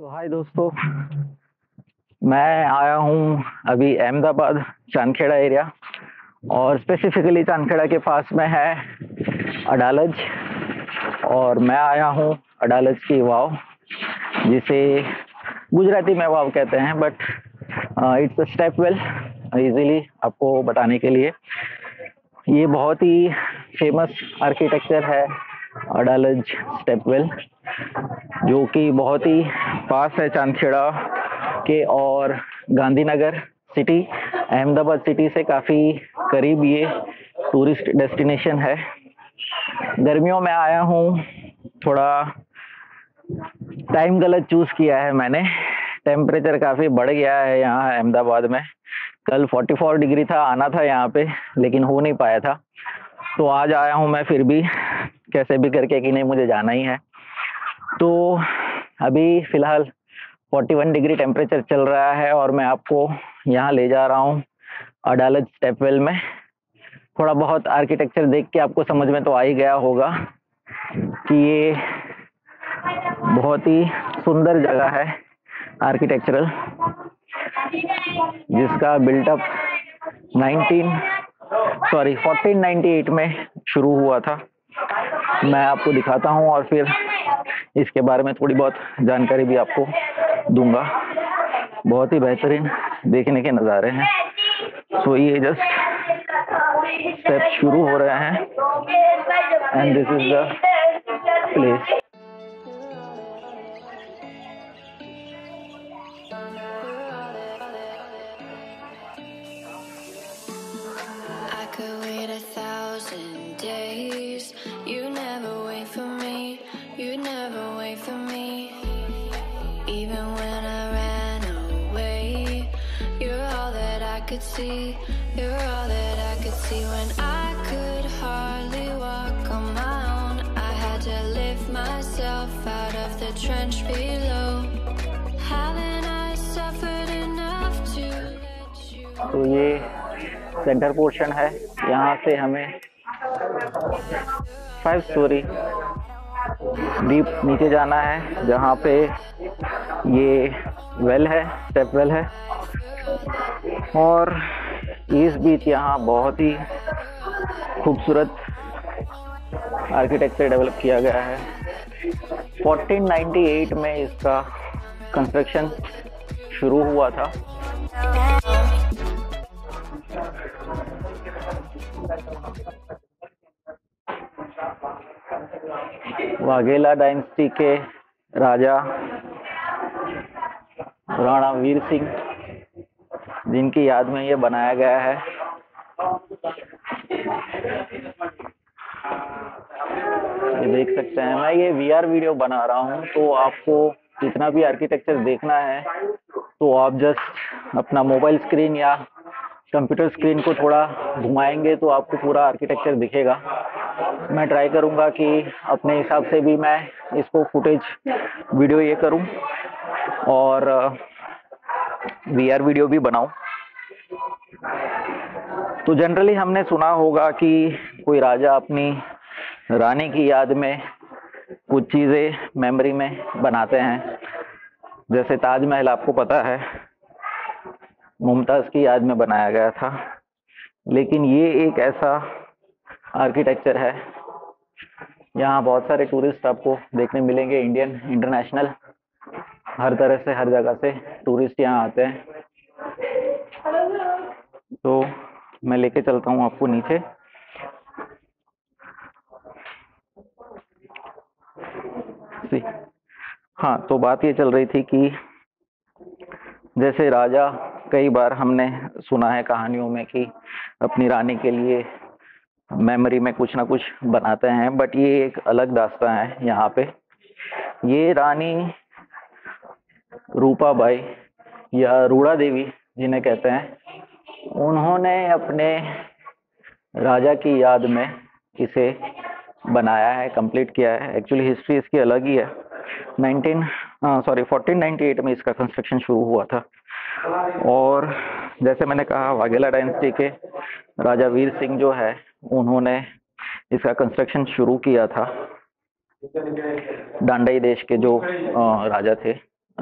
तो हाय दोस्तों, मैं आया हूँ अभी अहमदाबाद चांदखेड़ा एरिया और स्पेसिफिकली चांदखेड़ा के पास में है अडालज और मैं आया हूँ अडालज की वाव, जिसे गुजराती में वाव कहते हैं but it's a step well easily आपको बताने के लिए। ये बहुत ही फेमस आर्किटेक्चर है अडालज स्टेपवेल, जो कि बहुत ही पास है चांदखेड़ा के और गांधीनगर सिटी, अहमदाबाद सिटी से काफ़ी करीब ये टूरिस्ट डेस्टिनेशन है। गर्मियों में आया हूँ, थोड़ा टाइम गलत चूज़ किया है मैंने। टेम्परेचर काफ़ी बढ़ गया है यहाँ अहमदाबाद में। कल 44 डिग्री था, आना था यहाँ पे लेकिन हो नहीं पाया था, तो आज आया हूँ मैं फिर भी कैसे भी करके कि नहीं मुझे जाना ही है। तो अभी फ़िलहाल 41 डिग्री टेम्परेचर चल रहा है और मैं आपको यहाँ ले जा रहा हूँ अडालज स्टेपवेल में। थोड़ा बहुत आर्किटेक्चर देख के आपको समझ में तो आ ही गया होगा कि ये बहुत ही सुंदर जगह है आर्किटेक्चरल, जिसका बिल्टअप 1498 में शुरू हुआ था। मैं आपको दिखाता हूं और फिर इसके बारे में थोड़ी बहुत जानकारी भी आपको दूंगा। बहुत ही बेहतरीन देखने के नज़ारे हैं। तो ये जस्ट स्टेप शुरू हो रहे हैं and this is the place. See, you're all that I could see when I could hardly walk on my own. I had to lift myself out of the trench below. Haven't I suffered enough to let you? तो ये centre portion है। यहाँ से हमें 5 story deep नीचे जाना है, जहाँ पे ये वेल है, स्टेप वेल है। और इस बीच यहाँ बहुत ही खूबसूरत आर्किटेक्चर डेवलप किया गया है। 1498 में इसका कंस्ट्रक्शन शुरू हुआ था। वाघेला डायनेस्टी के राजा राणा वीर सिंह, जिनकी याद में ये बनाया गया है। ये देख सकते हैं, मैं ये वीआर वीडियो बना रहा हूँ, तो आपको जितना भी आर्किटेक्चर देखना है तो आप जस्ट अपना मोबाइल स्क्रीन या कंप्यूटर स्क्रीन को थोड़ा घुमाएंगे तो आपको पूरा आर्किटेक्चर दिखेगा। मैं ट्राई करूँगा कि अपने हिसाब से भी मैं इसको फुटेज वीडियो ये करूँ और वीआर वीडियो भी बनाऊं। तो जनरली हमने सुना होगा कि कोई राजा अपनी रानी की याद में कुछ चीज़ें मेमोरी में बनाते हैं, जैसे ताजमहल आपको पता है मुमताज़ की याद में बनाया गया था। लेकिन ये एक ऐसा आर्किटेक्चर है, यहाँ बहुत सारे टूरिस्ट आपको देखने मिलेंगे, इंडियन, इंटरनेशनल, हर तरह से, हर जगह से टूरिस्ट यहाँ आते हैं। तो मैं लेके चलता हूँ आपको नीचे। हाँ, तो बात ये चल रही थी कि जैसे राजा, कई बार हमने सुना है कहानियों में कि अपनी रानी के लिए मेमोरी में कुछ ना कुछ बनाते हैं, बट ये एक अलग दास्तां है। यहाँ पे ये रानी रूपाबाई या रूडादेवी जिन्हें कहते हैं, उन्होंने अपने राजा की याद में इसे बनाया है, कंप्लीट किया है। एक्चुअली हिस्ट्री इसकी अलग ही है। 1498 में इसका कंस्ट्रक्शन शुरू हुआ था और जैसे मैंने कहा वाघेला डायनेस्टी के राजा वीर सिंह जो है उन्होंने इसका कंस्ट्रक्शन शुरू किया था। डांडई देश के जो राजा थे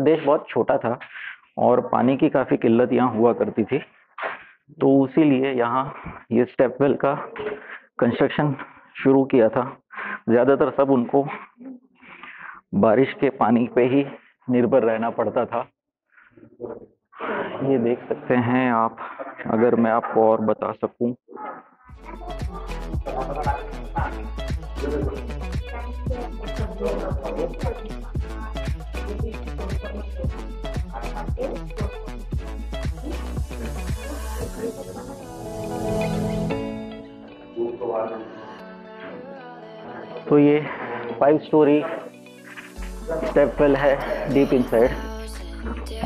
देश बहुत छोटा था और पानी की काफ़ी किल्लत यहाँ हुआ करती थी, तो उसी लिए यहाँ ये स्टेप वेल का कंस्ट्रक्शन शुरू किया था। ज़्यादातर सब उनको बारिश के पानी पे ही निर्भर रहना पड़ता था। ये देख सकते हैं आप, अगर मैं आपको और बता सकूं, तो ये 5 स्टोरी स्टेप वेल है डीप इनसाइड,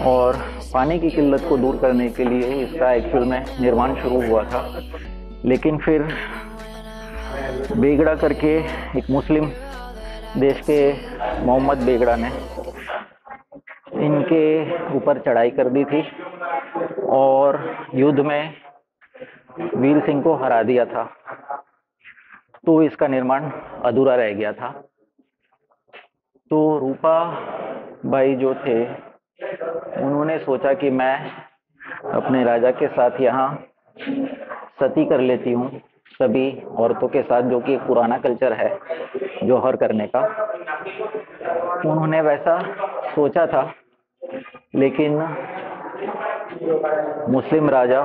और पानी की किल्लत को दूर करने के लिए इसका एक्चुअल में निर्माण शुरू हुआ था। लेकिन फिर बेगड़ा करके एक मुस्लिम देश के मोहम्मद बेगड़ा ने इनके ऊपर चढ़ाई कर दी थी और युद्ध में वीर सिंह को हरा दिया था, तो इसका निर्माण अधूरा रह गया था। तो रूपा भाई जो थे उन्होंने सोचा कि मैं अपने राजा के साथ यहाँ सती कर लेती हूँ सभी औरतों के साथ, जो कि पुराना कल्चर है जौहर करने का, उन्होंने वैसा सोचा था। लेकिन मुस्लिम राजा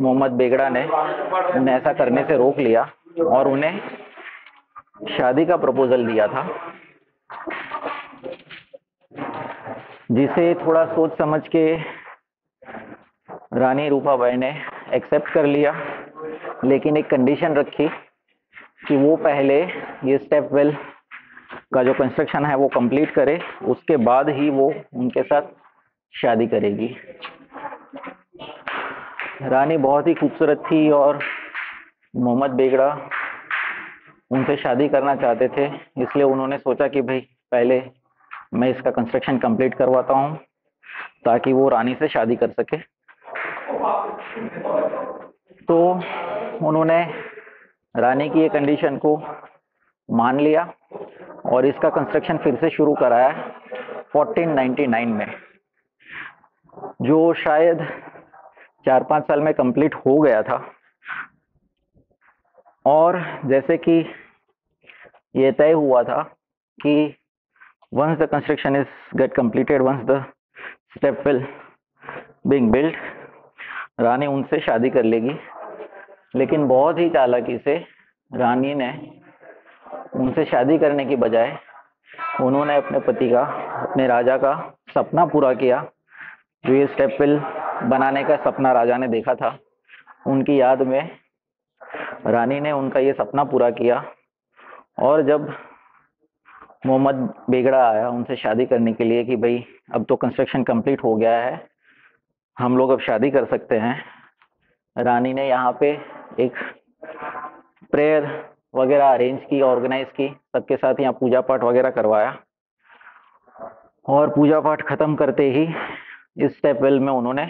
मोहम्मद बेगड़ा ने उन्हें ऐसा करने से रोक लिया और उन्हें शादी का प्रपोजल दिया था, जिसे थोड़ा सोच समझ के रानी रूपाबाई ने एक्सेप्ट कर लिया। लेकिन एक कंडीशन रखी कि वो पहले ये स्टेप वेल का जो कंस्ट्रक्शन है वो कंप्लीट करे, उसके बाद ही वो उनके साथ शादी करेगी। रानी बहुत ही खूबसूरत थी और मोहम्मद बेगड़ा उनसे शादी करना चाहते थे, इसलिए उन्होंने सोचा कि भाई पहले मैं इसका कंस्ट्रक्शन कंप्लीट करवाता हूँ ताकि वो रानी से शादी कर सके। तो उन्होंने रानी की ये कंडीशन को मान लिया और इसका कंस्ट्रक्शन फिर से शुरू कराया 1499 में, जो शायद 4-5 साल में कंप्लीट हो गया था। और जैसे कि ये तय हुआ था कि once the construction is get completed, once the step well being built, रानी उनसे शादी कर लेगी। लेकिन बहुत ही चालाकी से रानी ने उनसे शादी करने की बजाय उन्होंने अपने पति का, अपने राजा का सपना पूरा किया, जो ये स्टेप वेल बनाने का सपना राजा ने देखा था। उनकी याद में रानी ने उनका ये सपना पूरा किया और जब मोहम्मद बेगड़ा आया उनसे शादी करने के लिए कि भाई अब तो कंस्ट्रक्शन कंप्लीट हो गया है, हम लोग अब शादी कर सकते हैं, रानी ने यहाँ पे एक प्रेयर वगैरह अरेंज की, ऑर्गेनाइज की, सबके साथ यहाँ पूजा पाठ वगैरह करवाया। और पूजा पाठ ख़त्म करते ही इस स्टेप वेल में उन्होंने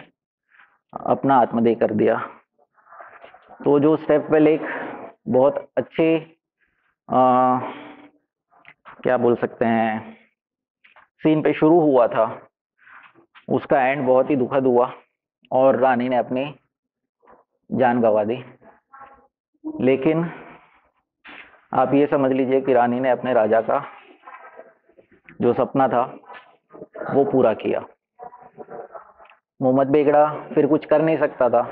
अपना आत्मदेह कर दिया। तो जो स्टेप वेल एक बहुत अच्छे क्या बोल सकते हैं सीन पे शुरू हुआ था, उसका एंड बहुत ही दुखद हुआ और रानी ने अपनी जान गंवा दी। लेकिन आप ये समझ लीजिए कि रानी ने अपने राजा का जो सपना था वो पूरा किया। मोहम्मद बेगड़ा फिर कुछ कर नहीं सकता था,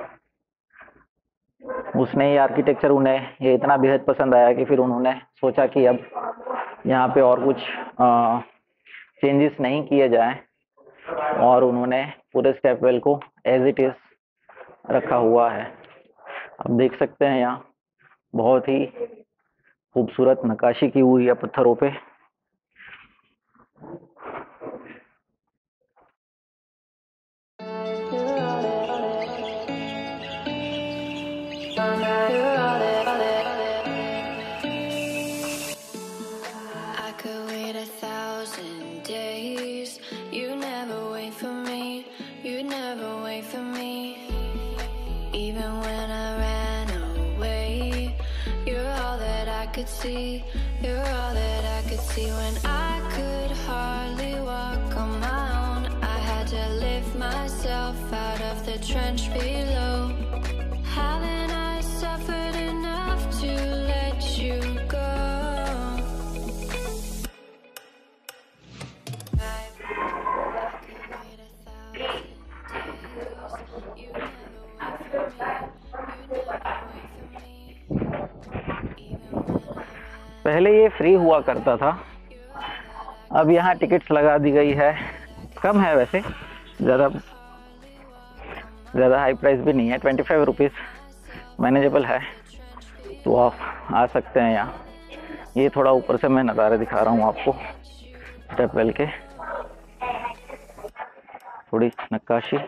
उसने ये आर्किटेक्चर, उन्हें ये इतना बेहद पसंद आया कि फिर उन्होंने सोचा कि अब यहाँ पे और कुछ चेंजेस नहीं किए जाएं, और उन्होंने पूरे स्टेप वेल को एज इट इज़ रखा हुआ है। आप देख सकते हैं यहाँ बहुत ही खूबसूरत नक्काशी की हुई है पत्थरों पे। See, you're all that I could see when I could hardly walk on my own. trench below. Haven't I suffered enough to let you go? I've been waiting a 1,000 days. You never wait for me. You never wait for me. Even when I ran. पहले ये free हुआ करता था, अब यहाँ tickets लगा दी गई है। कम है वैसे, ज़्यादा हाई प्राइस भी नहीं है, 25 रुपीज़ मैनेजेबल है, तो आप आ सकते हैं यहाँ। ये थोड़ा ऊपर से मैं नज़ारे दिखा रहा हूँ आपको, स्टेप वेल के थोड़ी नक्काशी।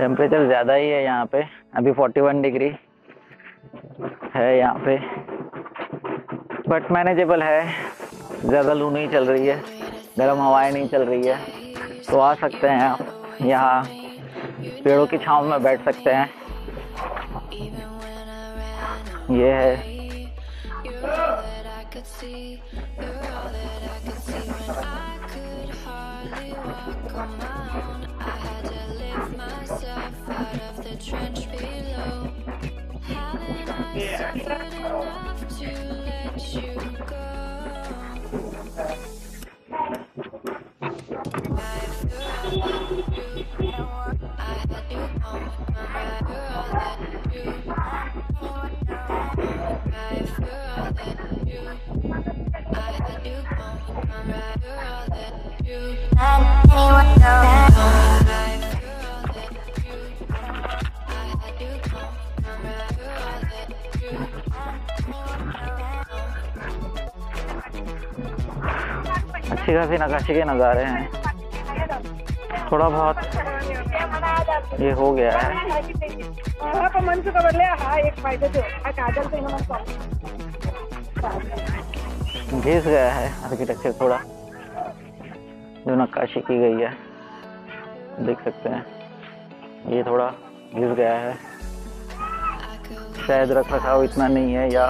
टेम्परेचर ज़्यादा ही है यहाँ पे, अभी 41 डिग्री है यहाँ पे, बट मैनेजेबल है। ज़्यादा लू नहीं चल रही है, गर्म हवाएं नहीं चल रही है, तो आ सकते हैं आप यहाँ, पेड़ों की छांव में बैठ सकते हैं। ये है अच्छी खासी नक्काशी के नज़ारे हैं। थोड़ा बहुत ये हो गया है। घिस गया है आर्किटेक्चर थोड़ा, जो नक्काशी की गई है, देख सकते हैं। ये थोड़ा घिस गया है, शायद रख रखाव इतना नहीं है, या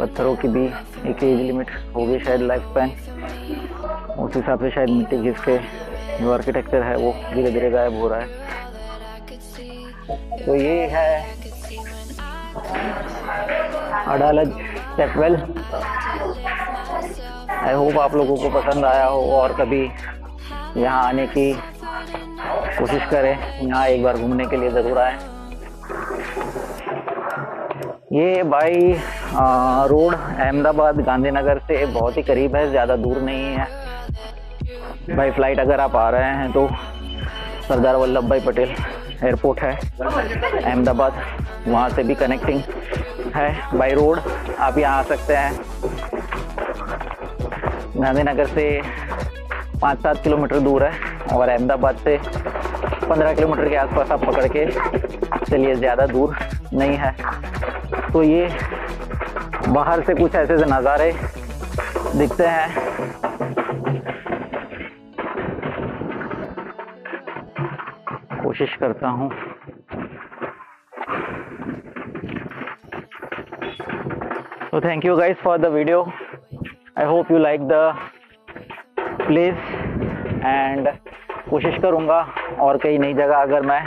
पत्थरों की भी एक एज लिमिट होगी शायद, लाइफ स्पैन, उस हिसाब से शायद मिट्टी घिस के जो आर्किटेक्चर है वो धीरे धीरे गायब हो रहा है। तो ये है अडालज स्टेपवेल। आई होप आप लोगों को पसंद आया हो और कभी यहाँ आने की कोशिश करें, यहाँ एक बार घूमने के लिए ज़रूर आए। ये बाई रोड अहमदाबाद गांधीनगर से बहुत ही करीब है, ज़्यादा दूर नहीं है। बाई फ्लाइट अगर आप आ रहे हैं तो सरदार वल्लभ भाई पटेल एयरपोर्ट है अहमदाबाद, वहाँ से भी कनेक्टिंग है। बाई रोड आप यहाँ आ सकते हैं। गांधीनगर से 5-7 किलोमीटर दूर है, और अहमदाबाद से 15 किलोमीटर के आसपास आप पकड़ के चलिए, ज़्यादा दूर नहीं है। तो ये बाहर से कुछ ऐसे नज़ारे दिखते हैं। कोशिश करता हूँ तो thank you guys for the video. I hope you like the place, and कोशिश करूँगा और कई नई जगह अगर मैं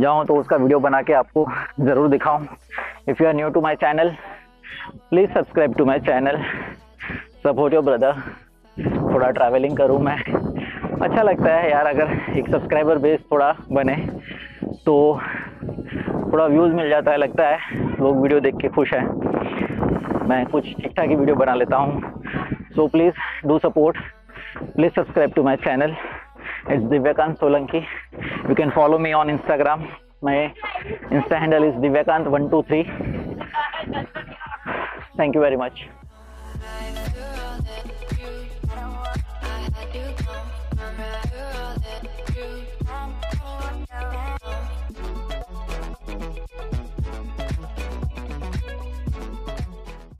जाऊँ तो उसका वीडियो बना के आपको ज़रूर दिखाऊँ। If you are new to my channel, please subscribe to my channel. Support your brother. थोड़ा traveling करूँ मैं, अच्छा लगता है यार। अगर एक सब्सक्राइबर बेस थोड़ा बने तो थोड़ा व्यूज़ मिल जाता है, लगता है लोग वीडियो देख के खुश हैं। मैं कुछ ठीक ठाक की वीडियो बना लेता हूँ, so please do support. Please subscribe to my channel. It's Divyakant Solanki. You can follow me on Instagram. My Insta handle is divyakant123. Thank you very much. I do come.